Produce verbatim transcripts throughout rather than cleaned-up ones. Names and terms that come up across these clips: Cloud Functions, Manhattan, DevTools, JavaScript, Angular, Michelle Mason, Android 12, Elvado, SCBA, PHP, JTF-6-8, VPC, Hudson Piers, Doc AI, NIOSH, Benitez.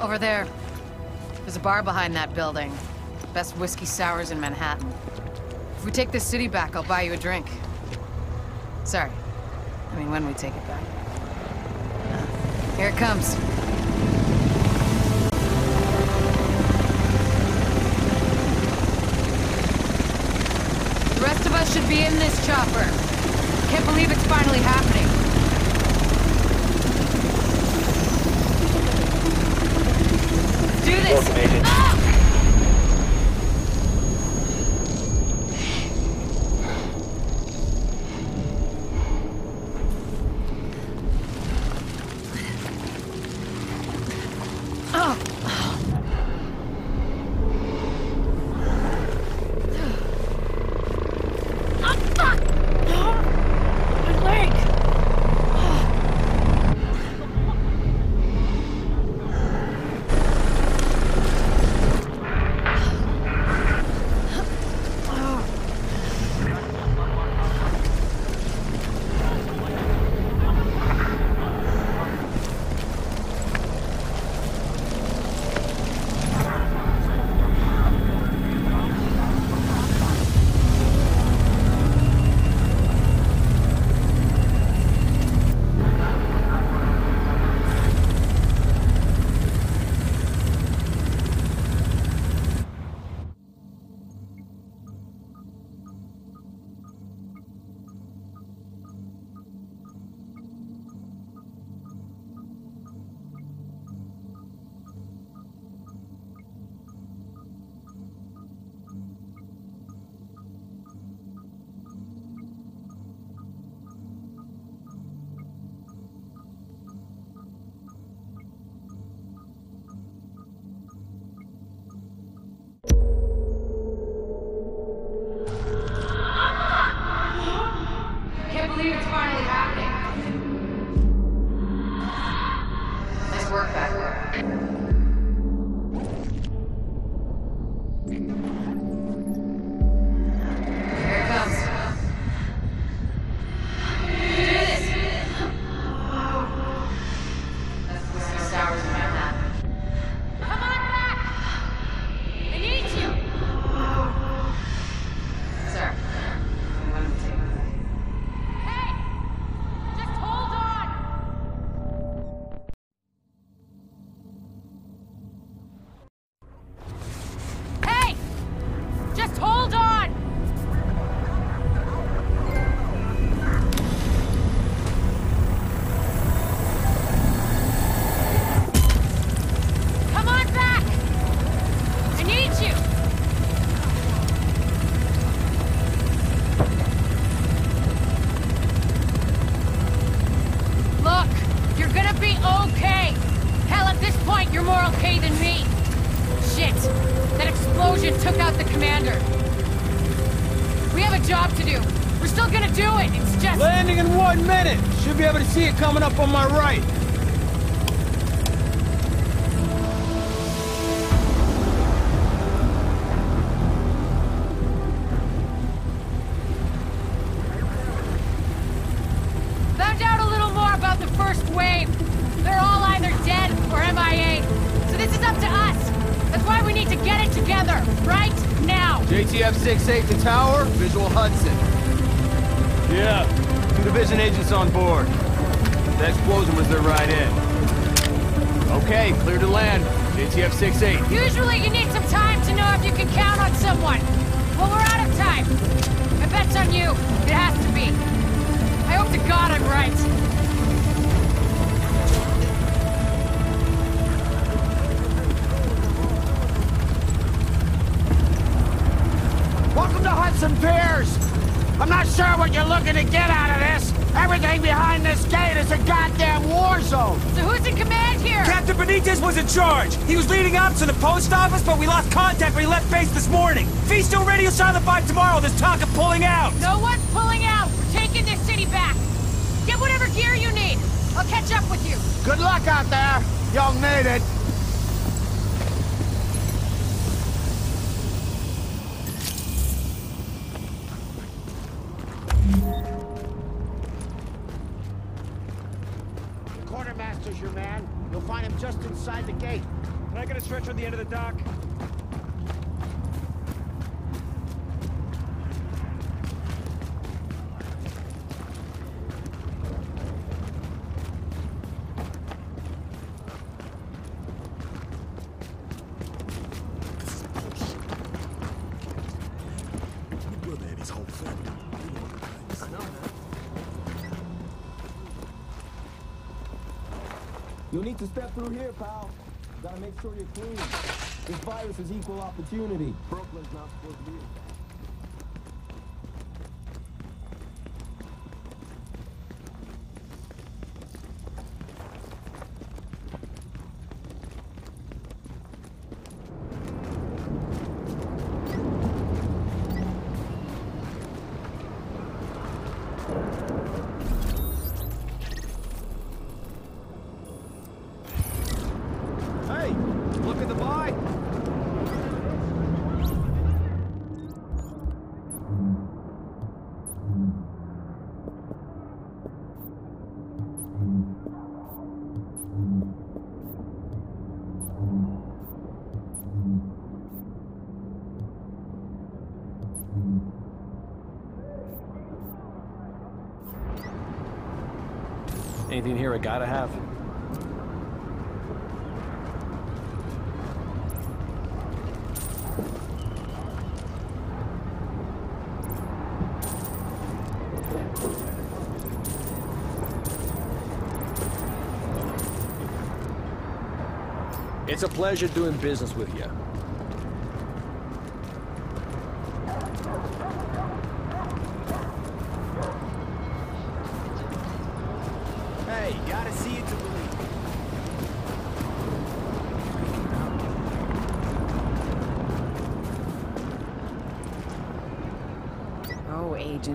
Over there. There's a bar behind that building. Best whiskey sours in Manhattan. If we take this city back, I'll buy you a drink. Sorry. I mean, when we take it back. Uh, here it comes. The rest of us should be in this chopper. Can't believe it's finally happening. Do this! Ah! Coming up on my right. Found out a little more about the first wave. They're all either dead or M I A. So this is up to us. That's why we need to get it together, right now. J T F six eight to tower, visual Hudson. Yeah, two division agents on board. That explosion was their right in. Okay, clear to land. J T F six eight. Usually you need some time to know if you can count on someone. Well, we're out of time. I bet's on you. It has to be. I hope to God I'm right. Welcome to Hudson Piers. I'm not sure what you're looking to get out of this. Everything behind this gate is a goddamn war zone! So who's in command here? Captain Benitez was in charge! He was leading ops in the post office, but we lost contact when he left base this morning! Fisto radio silent by tomorrow, there's talk of pulling out! No one's pulling out! We're taking this city back! Get whatever gear you need! I'll catch up with you! Good luck out there! Y'all need it! find him just inside the gate. Can I get a stretcher at the end of the dock? You'll need to step through here, pal. You gotta make sure you're clean. This virus is equal opportunity. Brooklyn's not supposed to be here. Anything here I gotta have. It's a pleasure doing business with you.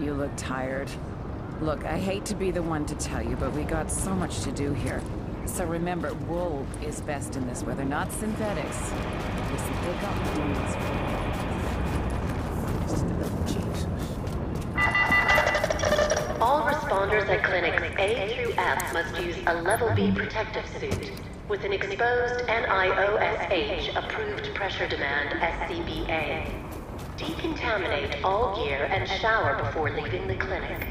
You look tired. Look, I hate to be the one to tell you, but we got so much to do here. So remember, wool is best in this weather, not synthetics. Listen, they got wounds. Jesus. All responders at clinics A through F must use a level B protective suit with an exposed N I O S H approved pressure demand S C B A. Decontaminate all gear and shower before leaving the clinic.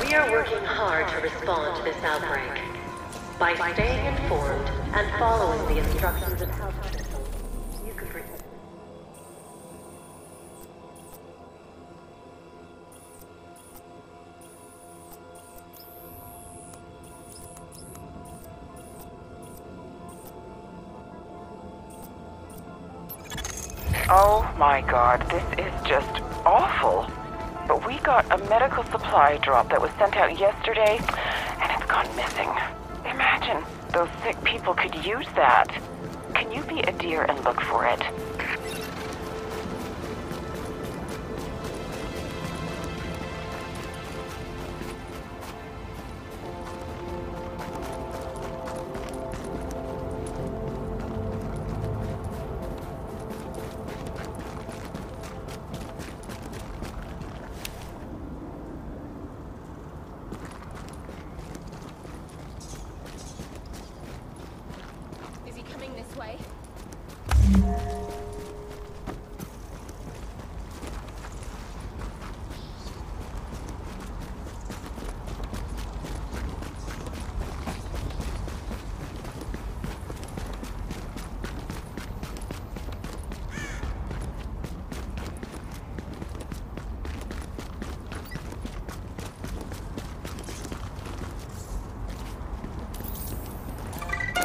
We are working hard to respond to this outbreak by staying informed and following the instructions of health officials. You could bring them. Oh my God, this is just awful. But we got a medical supply drop that was sent out yesterday, and it's gone missing. Imagine, those sick people could use that. Can you be a deer and look for it?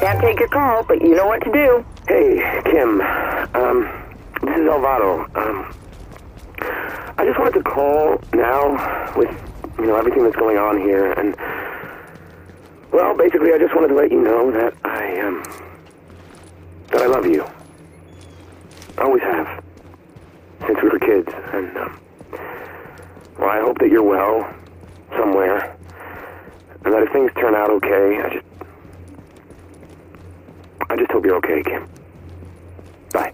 Can't take your call, but you know what to do. Hey, Kim. Um, this is Elvado. Um, I just wanted to call now with, you know, everything that's going on here. And, well, basically, I just wanted to let you know that I, um, that I love you. I always have. Since we were kids. And, um, Well, I hope that you're well, somewhere, and that if things turn out okay, I just... I just hope you're okay, Kim. Bye.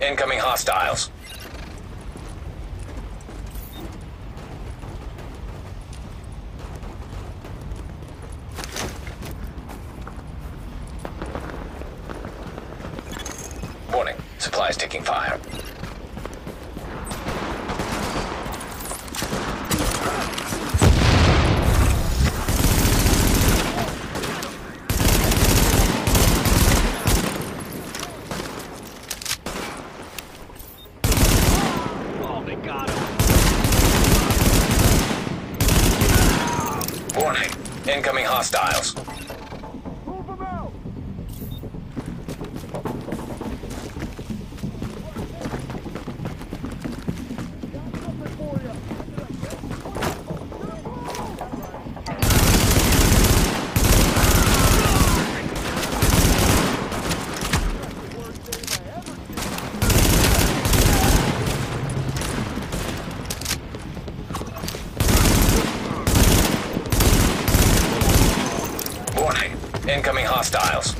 Incoming hostiles. Warning, supplies taking fire. Incoming hostiles. Move them out. Incoming hostiles.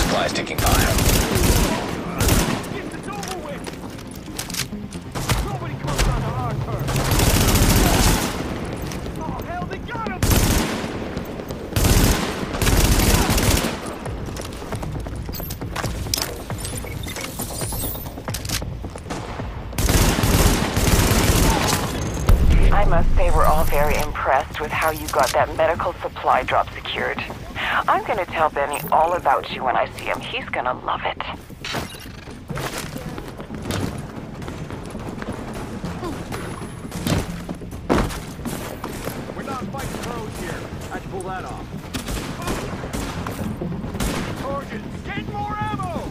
Supplies taking fire. They were all very impressed with how you got that medical supply drop secured. I'm gonna tell Benny all about you when I see him. He's gonna love it. We're not fighting pros here. I can pull that off. Gorgeous. Get more ammo!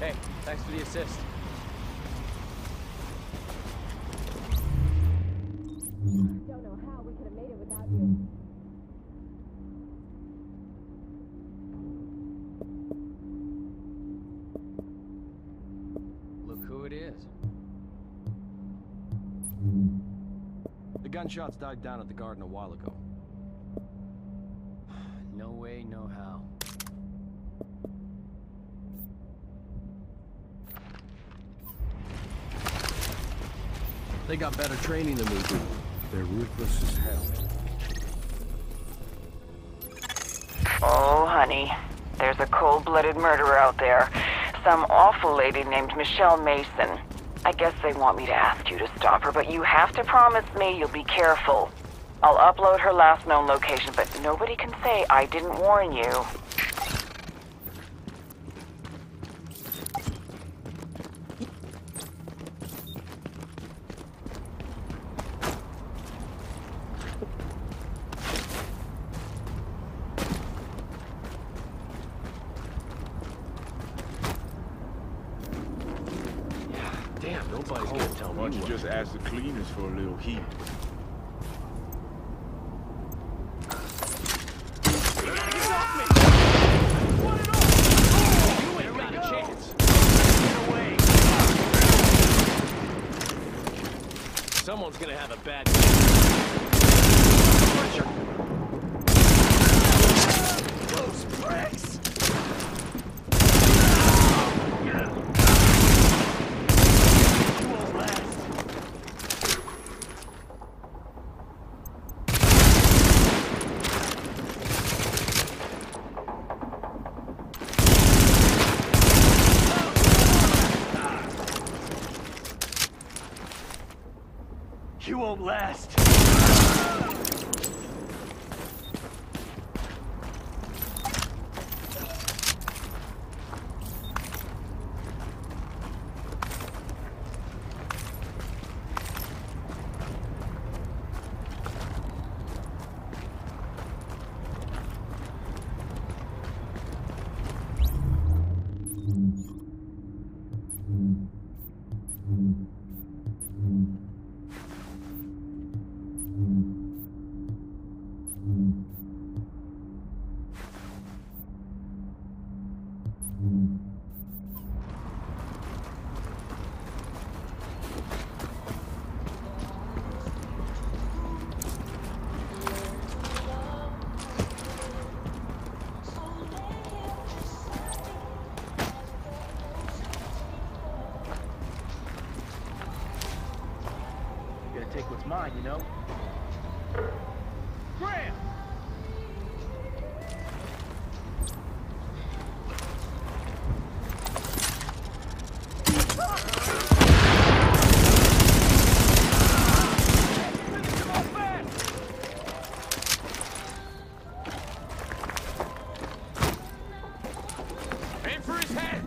Hey, thanks for the assist. Don't know how we could have made it without you. Look who it is. The gunshots died down at the garden a while ago. No way, no how. They got better training than we do. They're ruthless as hell. Oh, honey. There's a cold-blooded murderer out there. Some awful lady named Michelle Mason. I guess they want me to ask you to stop her, but you have to promise me you'll be careful. I'll upload her last known location, but nobody can say I didn't warn you. Nobody's gonna tell me. Why don't you just ask the cleaners for a little heat? Someone's gonna have a bad day. Those bricks! last. Take what's mine, you know? Graham! Aim for his head!